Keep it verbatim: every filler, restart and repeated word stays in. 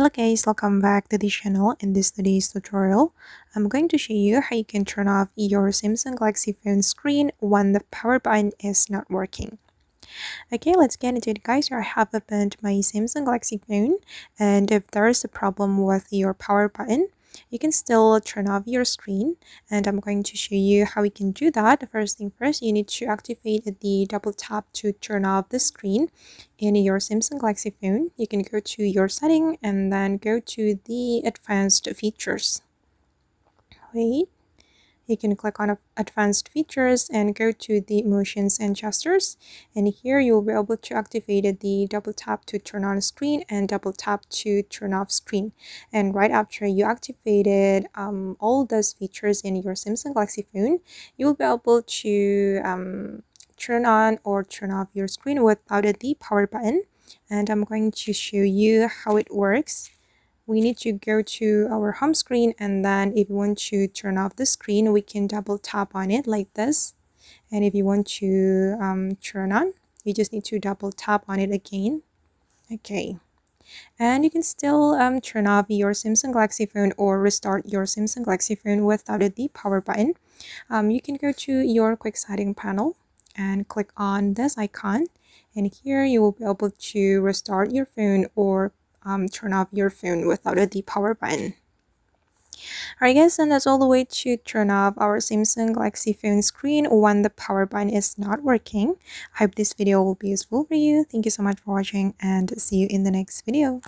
Hello guys, welcome back to the channel. In this today's tutorial, I'm going to show you how you can turn off your Samsung Galaxy phone screen when the power button is not working. Okay, let's get into it guys. I have opened my Samsung Galaxy phone, and if there is a problem with your power button, you can still turn off your screen, and I'm going to show you how we can do that. First thing first, you need to activate the double tap to turn off the screen in your Samsung Galaxy phone. You can go to your setting and then go to the advanced features. Wait, you can click on advanced features and go to the motions and gestures, and here you'll be able to activate the double tap to turn on screen and double tap to turn off screen. And right after you activated um, all those features in your Samsung Galaxy phone, you'll be able to um, turn on or turn off your screen without the power button. And I'm going to show you how it works. We need to go to our home screen, and then if you want to turn off the screen, we can double tap on it like this. And if you want to um, turn on, you just need to double tap on it again. Okay, and you can still um, turn off your Samsung Galaxy phone or restart your Samsung Galaxy phone without the power button. Um, you can go to your quick setting panel and click on this icon, and here you will be able to restart your phone or Um, turn off your phone without the power button. Alright guys, and that's all the way to turn off our Samsung Galaxy phone screen when the power button is not working. I hope this video will be useful for you. Thank you so much for watching, and see you in the next video.